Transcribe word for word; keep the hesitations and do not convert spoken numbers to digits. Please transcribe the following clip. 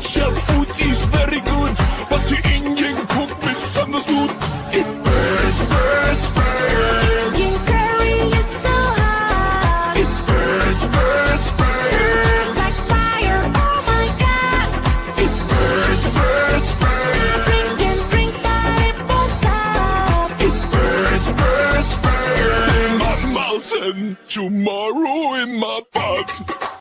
Dutch food is very good, but the Indian cook misunderstood. It burns, burns, burns. Indian curry is so hot. It burns, burns, burns. Like fire, oh my god. It burns, burns, burns. Drink and drink, but it won't stop. It burns, burns, burns. In my mouth and tomorrow in my pot.